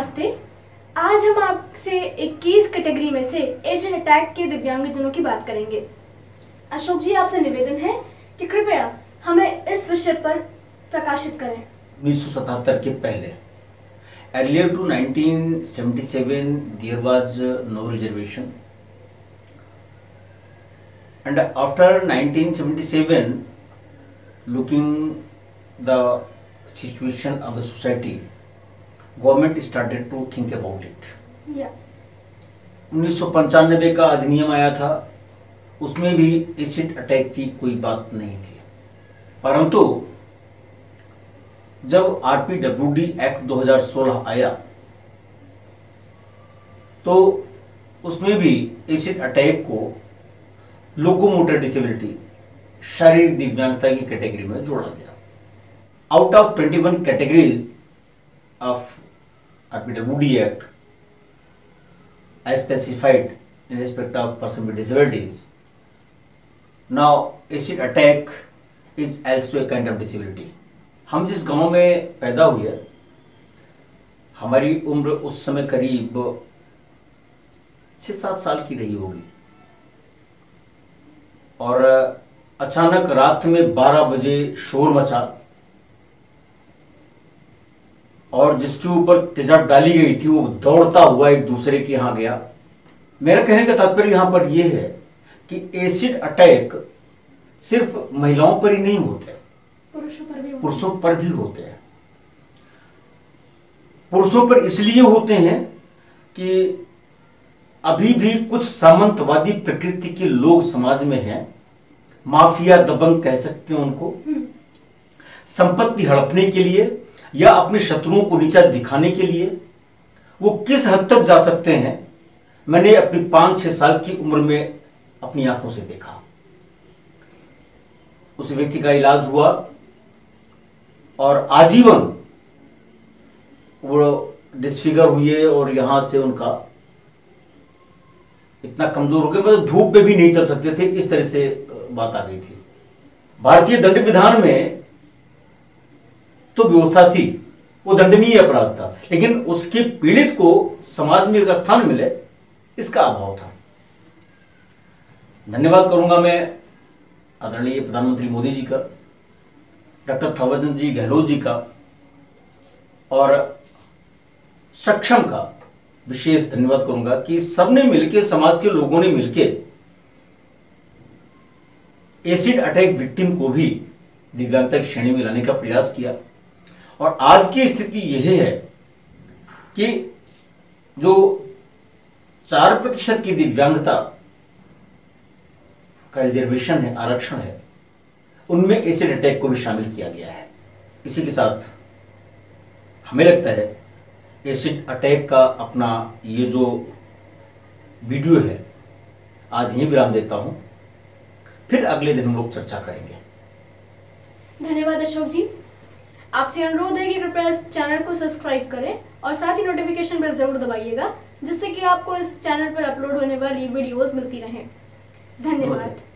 नमस्ते। आज हम आपसे 21 कैटेगरी में से एसिड अटैक के दिव्यांगजनों की बात करेंगे। अशोक जी, आपसे निवेदन है कि कृपया हमें इस विषय पर प्रकाशित करें। 1977 के पहले earlier to 1977 there was no reservation and after 1977 looking the situation of the society government started to think about it। yeah 1995 का अधिनियम आया था, उसमें भी एसिड अटैक की कोई बात नहीं थी, परंतु जब RPwD एक्ट 2016 आया तो उसमें भी एसिड अटैक को लोकोमोटर डिसेबिलिटी शारीरिक दिव्यांगता की कैटेगरी में जोड़ा गया। Out of 21 categories of RPwD Act as specified in respect of person with disabilities, now acid attack is also a kind of disability। हम जिस गांव में पैदा हुए, हमारी उम्र उस समय करीब 6-7 साल की रही होगी और अचानक रात में 12 बजे शोर मचा और जिसके ऊपर तेजाब डाली गई थी वो दौड़ता हुआ एक दूसरे के यहाँ गया। मेरा कहने का तात्पर्य यहाँ पर यह है कि एसिड अटैक सिर्फ महिलाओं पर ही नहीं होते, पुरुषों पर भी होते हैं। पुरुषों पर इसलिए होते हैं कि अभी भी कुछ सामंतवादी प्रकृति के लोग समाज में हैं, माफिया दबंग कह सकते हैं उनको, संपत्ति हड़पने के लिए या अपने शत्रुओं को नीचा दिखाने के लिए वो किस हद तक जा सकते हैं, मैंने अपनी 5-6 साल की उम्र में अपनी आंखों से देखा। उस व्यक्ति का इलाज हुआ और आजीवन वो डिस्फिगर हुए और यहां से उनका इतना कमजोर हो गया, मतलब धूप में भी नहीं चल सकते थे, इस तरह से बात आ गई थी। भारतीय दंड विधान में तो व्यवस्था थी, वो दंडनीय अपराध था, लेकिन उसके पीड़ित को समाज में एक स्थान मिले इसका अभाव था। धन्यवाद करूंगा मैं आदरणीय प्रधानमंत्री मोदी जी का, डॉक्टर थावरचंद जी गहलोत जी का और सक्षम का विशेष धन्यवाद करूंगा कि सबने मिलकर, समाज के लोगों ने मिलकर एसिड अटैक विक्टिम को भी दिव्यांगता की श्रेणी में लाने का प्रयास किया। और आज की स्थिति यह है कि जो 4% की दिव्यांगता का रिजर्वेशन है, आरक्षण है, उनमें एसिड अटैक को भी शामिल किया गया है। इसी के साथ हमें लगता है एसिड अटैक का अपना ये जो वीडियो है आज यहीं विराम देता हूं, फिर अगले दिन हम लोग चर्चा करेंगे। धन्यवाद अशोक जी। आपसे अनुरोध है कि कृपया इस चैनल को सब्सक्राइब करें और साथ ही नोटिफिकेशन बेल जरूर दबाइएगा, जिससे कि आपको इस चैनल पर अपलोड होने वाली वीडियोस मिलती रहें। धन्यवाद।